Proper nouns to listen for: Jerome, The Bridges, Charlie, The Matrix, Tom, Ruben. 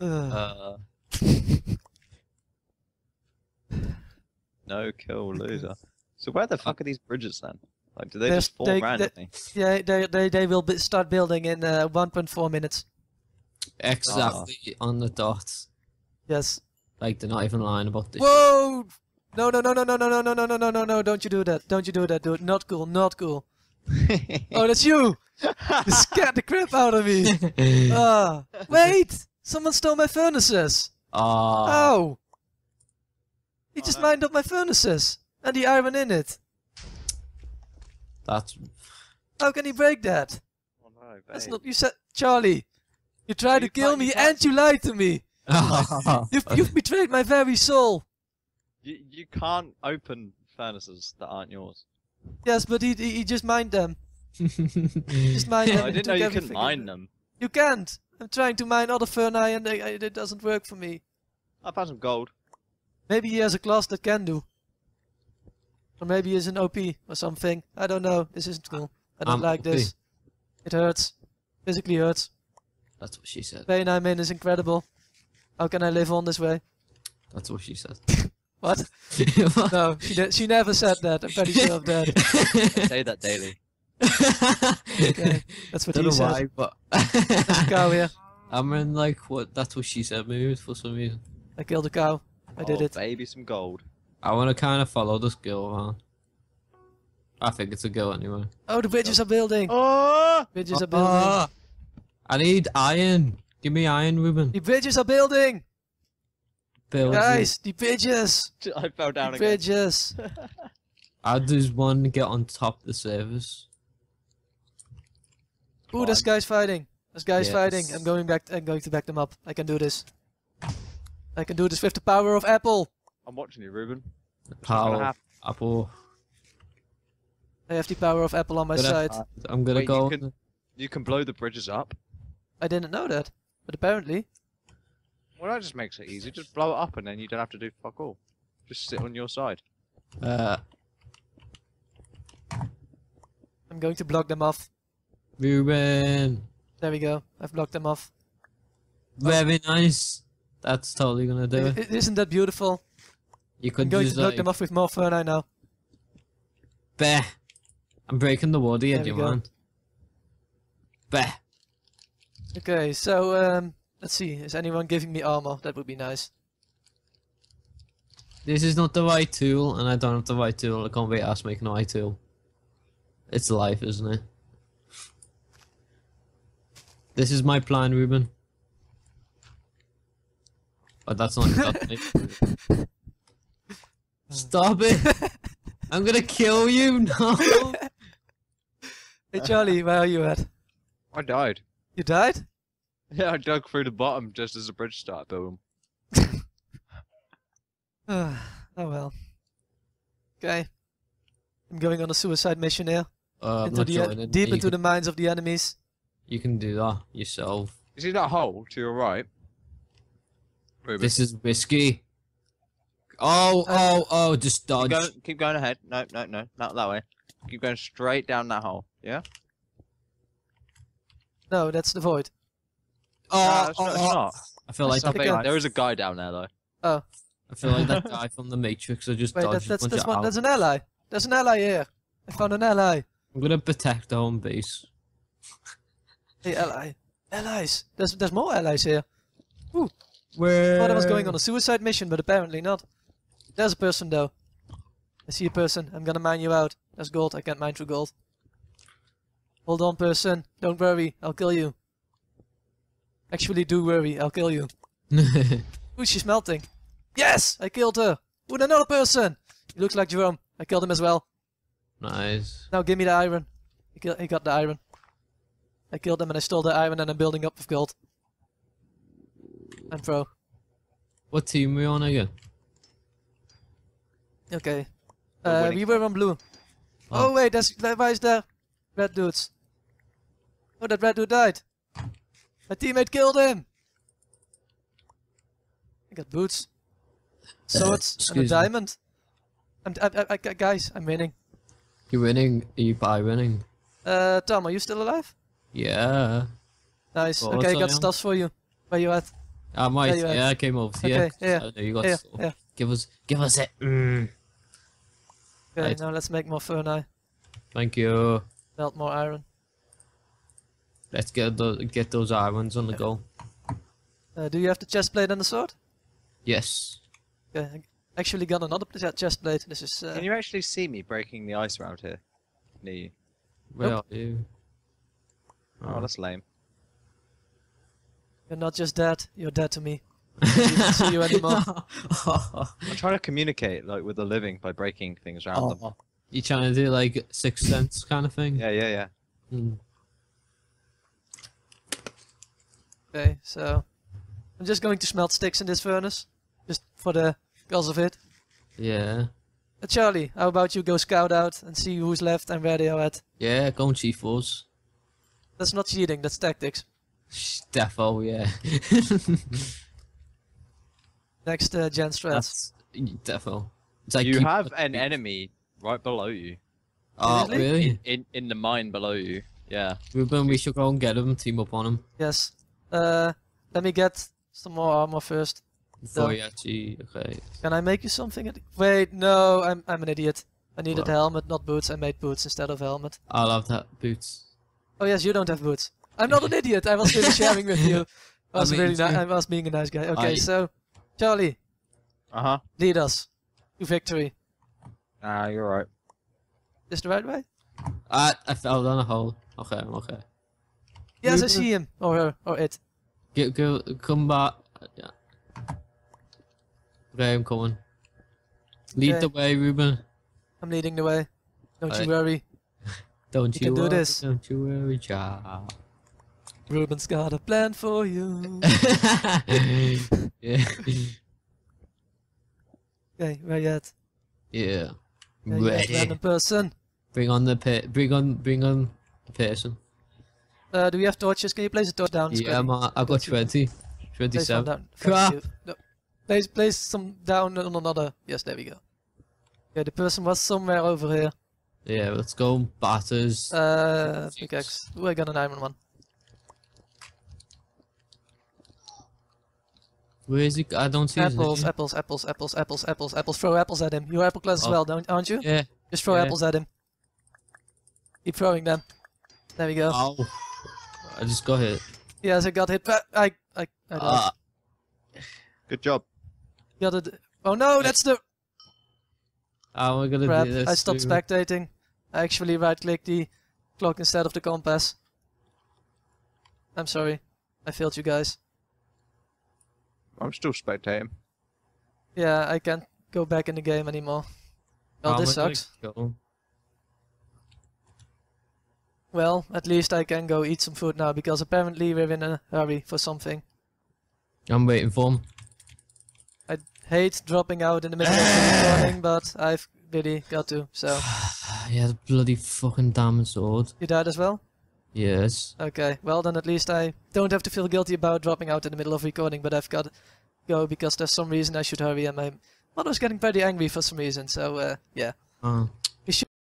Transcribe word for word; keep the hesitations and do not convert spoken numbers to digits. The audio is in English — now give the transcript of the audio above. uh. No kill loser. So where the fuck are these bridges then? Like, do they There's, just fall they, randomly? They, yeah, they they they will be start building in uh, one point four minutes. Exactly oh. on the dot. Yes. Like they're not even lying about this. Whoa! Shit. No no no no no no no no no no no no! Don't you do that! Don't you do that, dude! Not cool! Not cool! Oh, that's you! You scared the crap out of me! Ah! uh, wait! Someone stole my furnaces! Ah! Oh. Ow! He oh, just no. mined up my furnaces and the iron in it. That's... How can he break that? Oh no, babe. That's not... You said... Charlie! You tried you to kill me and you lied to me! you've, you've betrayed my very soul! You, you can't open furnaces that aren't yours. Yes, but he, he, he just mined them. just mined them. I didn't know you couldn't mine them. You can't! I'm trying to mine other furnaces and they, I, it doesn't work for me. I found some gold. Maybe he has a class that can do. Or maybe he's an O P or something. I don't know. This isn't cool. I don't I'm like this. It hurts. Physically hurts. That's what she said. The pain I'm in is incredible. How can I live on this way? That's what she said. What? What? No, she did, she never said that. I'm pretty sure of that. I say that daily. Okay, that's what I don't he know said. Why, but there's a cow here. I'm in like what? That's what she said. Maybe for some reason. I killed a cow. I oh, did it. Baby, some gold. I want to kind of follow this girl around. I think it's a girl anyway. Oh, the bridges are building! Oh! Bridges oh, are building. Oh. I need iron! Give me iron, Ruben. The bridges are building! building. Guys, the bridges! I fell down the again. bridges! I just want to get on top of the service. Ooh, this guy's fighting. This guy's yes. fighting. I'm going back. I'm going to back them up. I can do this. I can do this with the power of Apple! I'm watching you, Ruben. The power of Apple. I have the power of Apple on my gonna, side. Uh, I'm gonna Wait, go. You can, you can blow the bridges up. I didn't know that, but apparently. Well, that just makes it easy. Just blow it up, and then you don't have to do fuck all. Just sit on your side. Uh. I'm going to block them off. Ruben. There we go. I've blocked them off. Very oh. nice. That's totally gonna do it. it. Isn't that beautiful? You could I'm going to block like... them off with more fern, I know. Beh! I'm breaking the water here, do you mind? Beh! Okay, so, um, let's see. Is anyone giving me armor? That would be nice. This is not the right tool, and I don't have the right tool. I can't be asked making the right tool. It's life, isn't it? This is my plan, Ruben. But that's not exactly. Stop it! I'm gonna kill you now! Hey Charlie, where are you at? I died. You died? Yeah, I dug through the bottom just as the bridge started building. Oh well. Okay. I'm going on a suicide mission here. Uh, into the deep into can... the minds of the enemies. You can do that yourself. You see that hole to your right? Ruben. This is risky. Oh, oh, oh, just dodge. Keep going, keep going ahead. No, no, no, not that way. Keep going straight down that hole, yeah? No, that's the void. Oh, no, it's, oh, not, it's oh. not. I feel that's like that guy. There is a guy down there, though. Oh. I feel like that guy from The Matrix, I just Wait, dodged that, that's, that's one. There's an ally. There's an ally here. I found an ally. I'm gonna protect the home base. Hey, ally. Allies. There's, there's more allies here. Woo. Where? I thought I was going on a suicide mission, but apparently not. There's a person though. I see a person. I'm gonna mine you out. There's gold. I can't mine through gold. Hold on, person. Don't worry. I'll kill you. Actually, do worry. I'll kill you. Ooh, she's melting. Yes! I killed her. Ooh, another person! He looks like Jerome. I killed him as well. Nice. Now give me the iron. He, kill he got the iron. I killed him and I stole the iron and I'm building up with gold. I'm pro. What team are we on again? Okay. Uh, we were on blue. Oh, oh wait, that's, why is there red dudes? Oh, that red dude died. My teammate killed him. I got boots, swords, uh, and a diamond. I'm, I, I, I, guys, I'm winning. You're winning. Are you by winning? Uh, Tom, are you still alive? Yeah. Nice. What, okay, I got stuff for you. Where you at? Ah, mate. Yeah, at? I came over here. Okay, yeah. So, no, you got yeah, stuff. Yeah. Give us, give us it. Mm. Okay, right. Now let's make more furnace. Thank you. Melt more iron. Let's get those, get those irons on the yeah. go. Uh, do you have the chest plate and the sword? Yes. Okay, I actually got another chest plate. This is. Uh... Can you actually see me breaking the ice around here? Near you. Where nope. are you? Oh, oh, that's lame. You're not just dead. You're dead to me. I don't see you anymore. I'm trying to communicate like with the living by breaking things around oh. them. You trying to do like Sixth Sense kind of thing? Yeah, yeah, yeah. Mm. Okay, so I'm just going to smelt sticks in this furnace, just for the cause of it. Yeah. Uh, Charlie, how about you go scout out and see who's left and where they are at? Yeah, go and cheat for us. That's not cheating, that's tactics. Defo, yeah. Next, uh, Jan Strats. Defo. It's like you have an feet. enemy right below you. Oh, really? really? In, in, in the mine below you, yeah. Ruben, we should go and get him, team up on him. Yes. Uh, let me get some more armor first. So, okay. Can I make you something? Wait, no, I'm I'm an idiot. I needed well. helmet, not boots. I made boots instead of helmet. I love that boots. Oh yes, you don't have boots. I'm not an idiot. I was really sharing with you. I was I mean, really I was being a nice guy. Okay, I... so Charlie, uh huh, lead us to victory. Ah, uh, you're right. Is the right way? I I fell down a hole. Okay, okay. Yes, I see him or her or it. Go, go, come back. Yeah. Okay, I'm coming. Lead okay. the way, Ruben. I'm leading the way. Don't All you right. worry. Don't you, you can worry, do this. Don't you worry, child. Ruben's got a plan for you. yeah. Okay, where you at? Yeah. Okay, ready. Random person. Bring on the pe bring on bring on the person. Uh, do we have torches? Can you place a torch down? Yeah, man, I've got twenty. twenty-seven. Crap! No. Place, place some down on another. Yes, there we go. Okay, the person was somewhere over here. Yeah, let's go. Batters. Uh, pickaxe. Ooh, I got an iron one. Where is he? I don't see apples, apples, apples, apples, apples, apples, apples. Throw apples at him. You're apple class oh. as well, don't, aren't you? Yeah. Just throw yeah. apples at him. Keep throwing them. There we go. Ow. I just got hit. Yes, I got hit, but I... I, I don't uh. Good job. Got it. Oh no, that's the... Oh, we're gonna Crap. do this I stopped too. spectating. I actually right-clicked the clock instead of the compass. I'm sorry. I failed you guys. I'm still spectating. Yeah, I can't go back in the game anymore. Well, oh, this sucks. Go. Well, at least I can go eat some food now, because apparently we're in a hurry for something. I'm waiting for him. I hate dropping out in the middle of the morning, but I've really got to, so... yeah, the bloody fucking damn sword. You died as well? Yes. Okay, well then at least I don't have to feel guilty about dropping out in the middle of recording, but I've got to go because there's some reason I should hurry, and my mother's getting pretty angry for some reason, so uh, yeah. Uh. We should